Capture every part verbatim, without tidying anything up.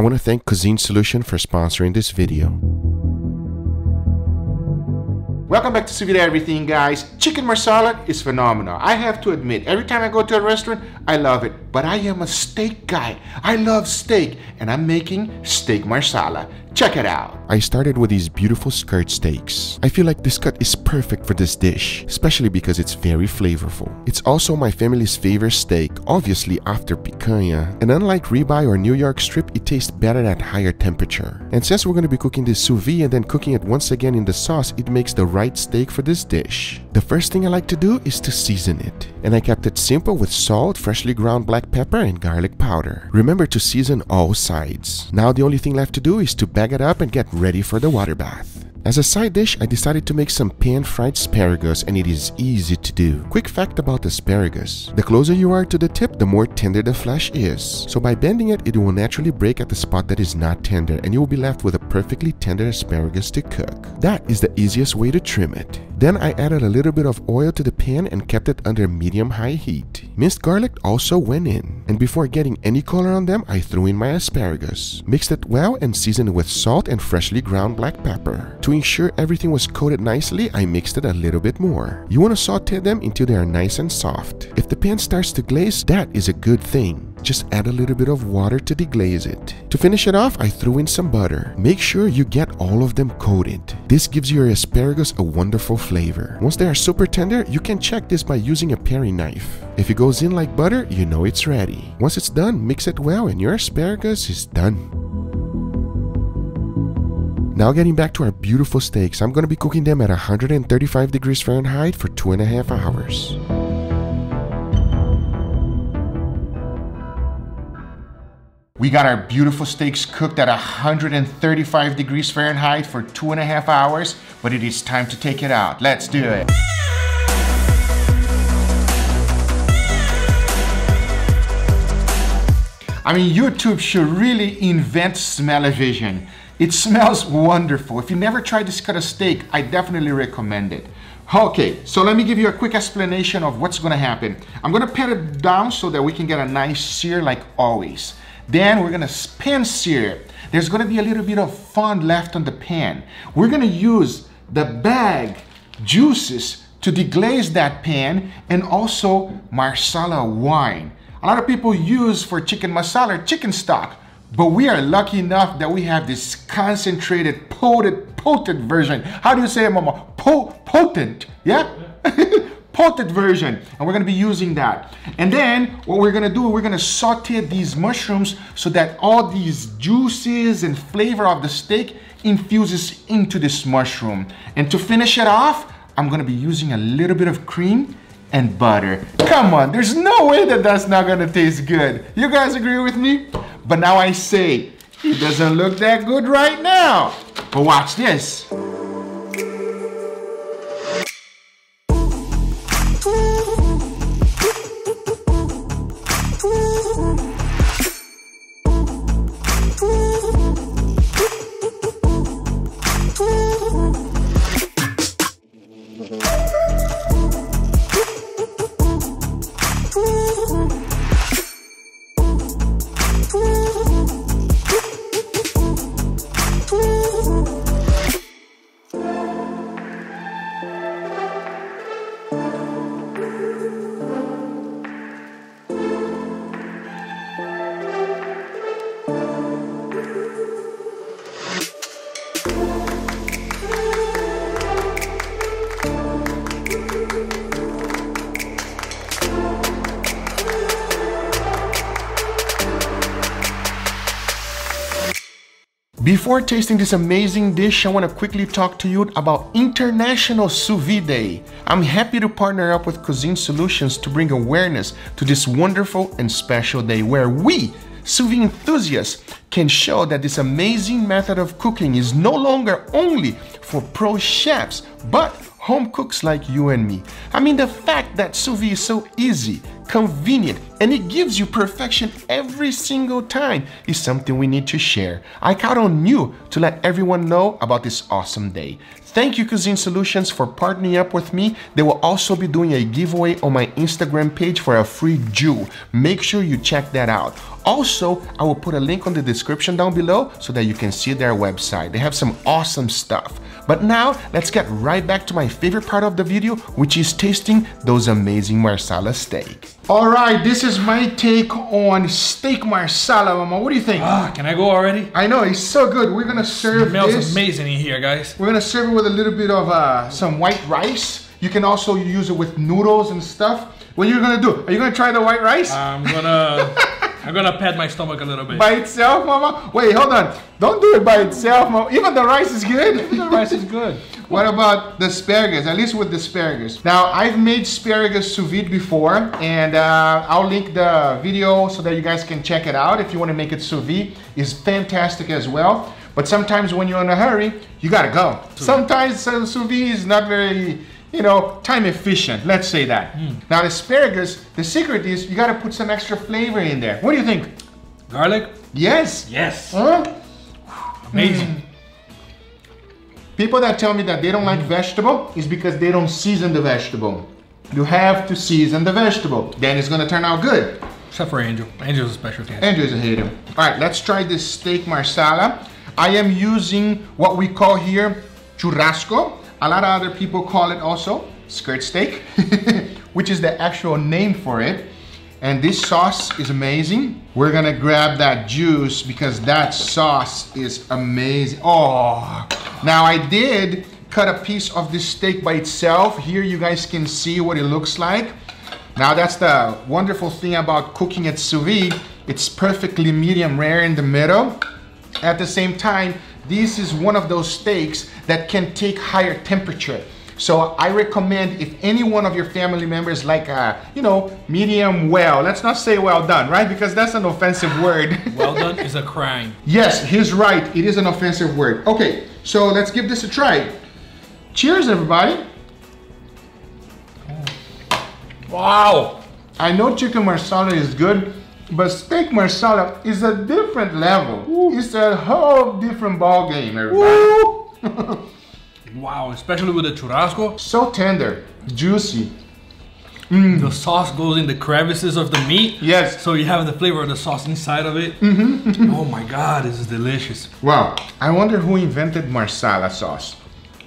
I want to thank Cuisine Solution for sponsoring this video. Welcome back to Sous Vide Everything, guys. Chicken marsala is phenomenal. I have to admit, every time I go to a restaurant, I love it. But I am a steak guy. I love steak, and I'm making steak marsala. Check it out. I started with these beautiful skirt steaks. I feel like this cut is perfect for this dish, especially because it's very flavorful. It's also my family's favorite steak, obviously after picanha. And unlike ribeye or New York strip, it tastes better at higher temperature. And since we're going to be cooking this sous vide and then cooking it once again in the sauce, it makes the right steak for this dish. The first thing I like to do is to season it. And I kept it simple with salt, freshly ground black pepper, and garlic powder. Remember to season all sides. Now the only thing left to do is to bag it up and get ready for the water bath. As a side dish, I decided to make some pan-fried asparagus, and it is easy to do. Quick fact about asparagus: the closer you are to the tip, the more tender the flesh is. So by bending it, it will naturally break at the spot that is not tender, and you will be left with a perfectly tender asparagus to cook. That is the easiest way to trim it. Then I added a little bit of oil to the pan and kept it under medium-high heat. Minced garlic also went in. And before getting any color on them, I threw in my asparagus. Mixed it well and seasoned with salt and freshly ground black pepper. To ensure everything was coated nicely, I mixed it a little bit more. You want to saute them until they are nice and soft. If the pan starts to glaze, that is a good thing. Just add a little bit of water to deglaze it. To finish it off, I threw in some butter. Make sure you get all of them coated. This gives your asparagus a wonderful flavor. Once they are super tender, you can check this by using a paring knife. If it goes in like butter, you know it's ready. Once it's done, mix it well and your asparagus is done. Now getting back to our beautiful steaks, I'm going to be cooking them at one hundred thirty-five degrees Fahrenheit for two and a half hours. We got our beautiful steaks cooked at one hundred thirty-five degrees Fahrenheit for two and a half hours, but it is time to take it out. Let's do it. I mean, YouTube should really invent smell-o-vision. It smells wonderful. If you never tried this cut of steak, I definitely recommend it. Okay, so let me give you a quick explanation of what's gonna happen. I'm gonna pan it down so that we can get a nice sear like always. Then we're gonna pan sear it. There's gonna be a little bit of fond left on the pan. We're gonna use the bag juices to deglaze that pan, and also marsala wine. A lot of people use for chicken masala chicken stock, but we are lucky enough that we have this concentrated, potent, potent version. How do you say it, Mama? Po potent, yeah? Potent version, and we're gonna be using that. And then what we're gonna do, we're gonna saute these mushrooms so that all these juices and flavor of the steak infuses into this mushroom. And to finish it off, I'm gonna be using a little bit of cream and butter. Come on, there's no way that that's not gonna taste good. You guys agree with me? But now I say, it doesn't look that good right now. But watch this. Before tasting this amazing dish, I want to quickly talk to you about International Sous Vide Day. I'm happy to partner up with Cuisine Solutions to bring awareness to this wonderful and special day where we, sous vide enthusiasts, can show that this amazing method of cooking is no longer only for pro chefs, but home cooks like you and me. I mean, the fact that sous vide is so easy, convenient, and it gives you perfection every single time is something we need to share. I count on you to let everyone know about this awesome day. Thank you, Cuisine Solutions, for partnering up with me. They will also be doing a giveaway on my Instagram page for a free Joule. Make sure you check that out. Also, I will put a link on the description down below so that you can see their website. They have some awesome stuff. But now, let's get right back to my favorite part of the video, which is tasting those amazing Marsala steak. All right, this is my take on Steak Marsala, Mama. What do you think? Ah, can I go already? I know, it's so good. We're gonna serve it smells this. amazing in here, guys. We're gonna serve it with a little bit of uh, some white rice. You can also use it with noodles and stuff. What are you gonna do? Are you gonna try the white rice? I'm gonna... I'm gonna pat my stomach a little bit. By itself, Mama? Wait, hold on. Don't do it by itself, Mama. Even the rice is good. Even the rice is good. What about the asparagus? At least with the asparagus. Now, I've made asparagus sous vide before, and uh, I'll link the video so that you guys can check it out if you wanna make it sous vide. It's fantastic as well. But sometimes when you're in a hurry, you gotta go. Sometimes uh, sous vide is not very, you know, time efficient, let's say that. Mm. Now the asparagus, the secret is you gotta put some extra flavor in there. What do you think? Garlic? Yes. Yes. Huh? Amazing. Mm. People that tell me that they don't mm. like vegetable is because they don't season the vegetable. You have to season the vegetable. Then it's gonna turn out good. Except for Angel. Angel's a special case. Angel's a hater. All right, let's try this steak marsala. I am using what we call here churrasco. A lot of other people call it also skirt steak, which is the actual name for it. And this sauce is amazing. We're gonna grab that juice because that sauce is amazing. Oh, now I did cut a piece of this steak by itself. Here you guys can see what it looks like. Now that's the wonderful thing about cooking at sous vide. It's perfectly medium rare in the middle. At the same time, this is one of those steaks that can take higher temperature. So I recommend if any one of your family members like a, you know, medium well, let's not say well done, right? Because that's an offensive word. Well done is a crime. Yes, he's right. It is an offensive word. Okay, so let's give this a try. Cheers, everybody. Wow. I know chicken marsala is good, but steak marsala is a different level. Ooh. It's a whole different ball game, everybody. Wow, especially with the churrasco. So tender, juicy. Mm. The sauce goes in the crevices of the meat. Yes. So you have the flavor of the sauce inside of it. Mm-hmm. Oh my God, this is delicious. Wow, I wonder who invented marsala sauce.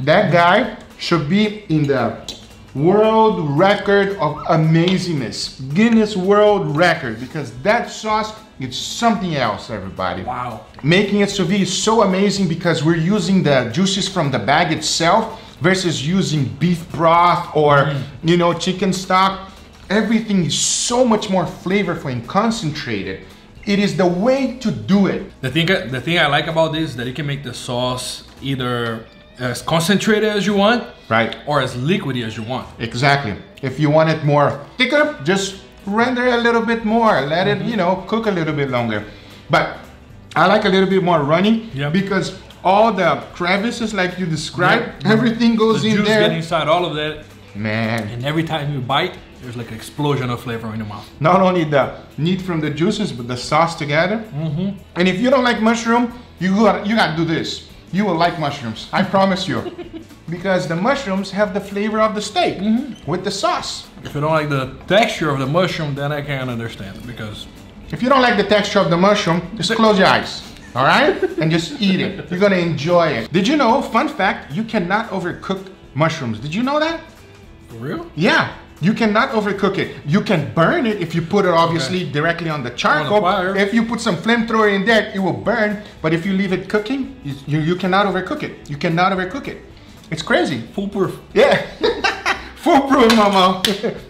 That guy should be in the world record of amazingness, Guinness World Record, because that sauce is something else, everybody. Wow. Making it sous vide is so amazing because we're using the juices from the bag itself versus using beef broth or mm. you know, chicken stock. Everything is so much more flavorful and concentrated. It is the way to do it. The thing, the thing I like about this is that you can make the sauce either as concentrated as you want, right, or as liquidy as you want. Exactly. If you want it more thicker, just render a little bit more. Let mm-hmm. it, you know, cook a little bit longer. But I like a little bit more runny, yep, because all the crevices, like you described, yep, everything goes the in juice there. Get inside all of that, man. And every time you bite, there's like an explosion of flavor in your mouth. Not only the meat from the juices, but the sauce together. Mm-hmm. And if you don't like mushroom, you gotta, you gotta do this. You will like mushrooms, I promise you. Because the mushrooms have the flavor of the steak mm-hmm. with the sauce. If you don't like the texture of the mushroom, then I can't understand it because... If you don't like the texture of the mushroom, just close your eyes, all right? And just eat it, you're gonna enjoy it. Did you know, fun fact, you cannot overcook mushrooms. Did you know that? For real? Yeah. You cannot overcook it. You can burn it if you put it obviously okay. directly on the charcoal. On the if you put some flamethrower in there, it will burn. But if you leave it cooking, you, you cannot overcook it. You cannot overcook it. It's crazy. Foolproof. Yeah. Foolproof, Mama.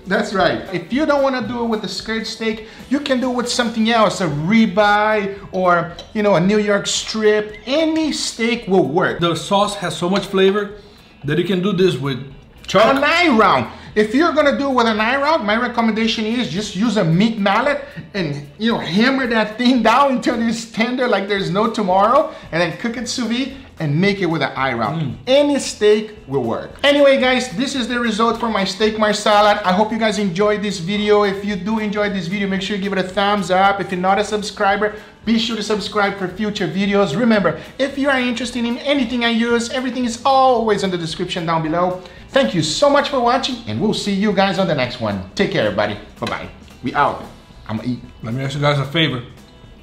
That's right. If you don't want to do it with a skirt steak, you can do it with something else, a ribeye or, you know, a New York strip. Any steak will work. The sauce has so much flavor that you can do this with chuck. All night round. If you're gonna do it with an eye-rod, my recommendation is just use a meat mallet and, you know, hammer that thing down until it's tender like there's no tomorrow, and then cook it sous vide and make it with an eye rod. Mm. Any steak will work. Anyway, guys, this is the result for my steak marsala. I hope you guys enjoyed this video. If you do enjoy this video, make sure you give it a thumbs up. If you're not a subscriber, be sure to subscribe for future videos. Remember, if you are interested in anything I use, everything is always in the description down below. Thank you so much for watching, and we'll see you guys on the next one. Take care, everybody. Bye-bye. We out. I'm gonna eat. Let me ask you guys a favor.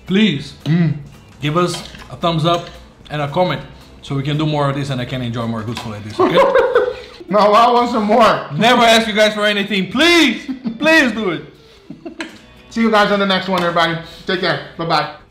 Please, mm. give us a thumbs up and a comment, so we can do more of this and I can enjoy more good food like this, okay? No, I want some more. Never ask you guys for anything. Please, please do it. See you guys on the next one, everybody. Take care. Bye-bye.